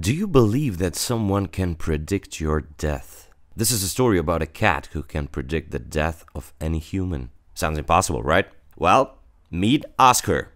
Do you believe that someone can predict your death? This is a story about a cat who can predict the death of any human. Sounds impossible, right? Well, meet Oscar.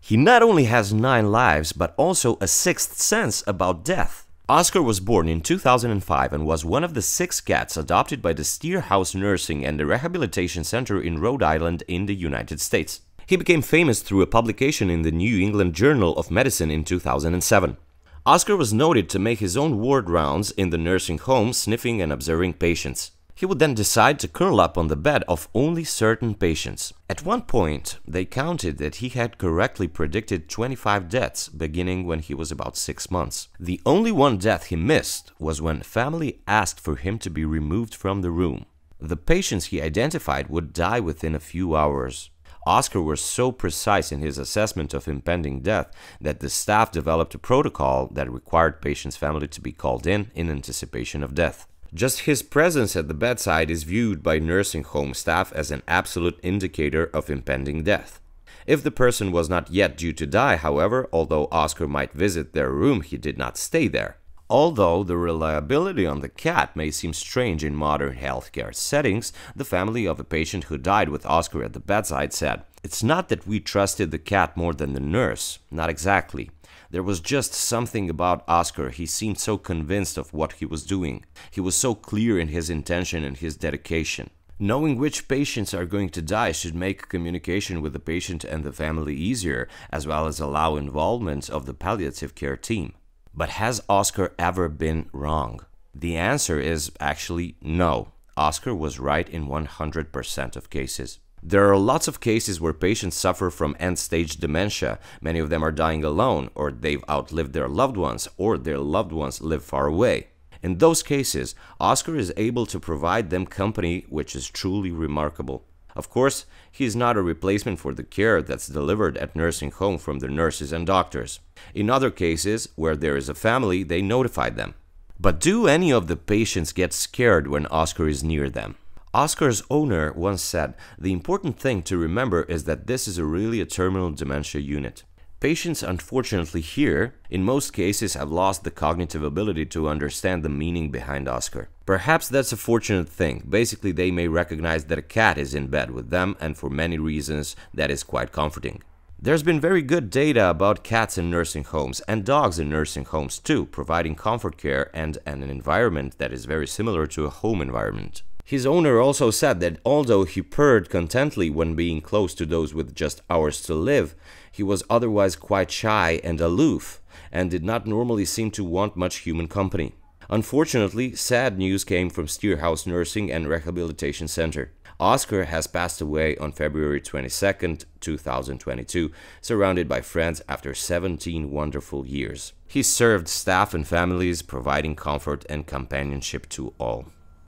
He not only has 9 lives, but also a sixth sense about death. Oscar was born in 2005 and was one of the 6 cats adopted by the Steere House Nursing and Rehabilitation Center in Rhode Island in the United States. He became famous through a publication in the New England Journal of Medicine in 2007. Oscar was noted to make his own ward rounds in the nursing home, sniffing and observing patients. He would then decide to curl up on the bed of only certain patients. At one point, they counted that he had correctly predicted 25 deaths, beginning when he was about 6 months. The only one death he missed was when family asked for him to be removed from the room. The patients he identified would die within a few hours. Oscar was so precise in his assessment of impending death that the staff developed a protocol that required patients' family to be called in anticipation of death. Just his presence at the bedside is viewed by nursing home staff as an absolute indicator of impending death. If the person was not yet due to die, however, although Oscar might visit their room, he did not stay there. Although the reliability on the cat may seem strange in modern healthcare settings, the family of a patient who died with Oscar at the bedside said, "It's not that we trusted the cat more than the nurse, not exactly. There was just something about Oscar, he seemed so convinced of what he was doing. He was so clear in his intention and his dedication." Knowing which patients are going to die should make communication with the patient and the family easier, as well as allow involvement of the palliative care team. But has Oscar ever been wrong? The answer is actually no. Oscar was right in 100% of cases. There are lots of cases where patients suffer from end-stage dementia. Many of them are dying alone, or they've outlived their loved ones, or their loved ones live far away. In those cases, Oscar is able to provide them company, which is truly remarkable. Of course, he is not a replacement for the care that's delivered at nursing home from the nurses and doctors. In other cases, where there is a family, they notify them. But do any of the patients get scared when Oscar is near them? Oscar's owner once said, "The important thing to remember is that this is really a terminal dementia unit. Patients, unfortunately here, in most cases have lost the cognitive ability to understand the meaning behind Oscar. Perhaps that's a fortunate thing. Basically, they may recognize that a cat is in bed with them, and for many reasons, that is quite comforting." There's been very good data about cats in nursing homes and dogs in nursing homes too, providing comfort care and an environment that is very similar to a home environment. His owner also said that although he purred contentedly when being close to those with just hours to live, he was otherwise quite shy and aloof, and did not normally seem to want much human company. Unfortunately, sad news came from Steere House Nursing and Rehabilitation Center. Oscar has passed away on February 22, 2022, surrounded by friends after 17 wonderful years. He served staff and families, providing comfort and companionship to all.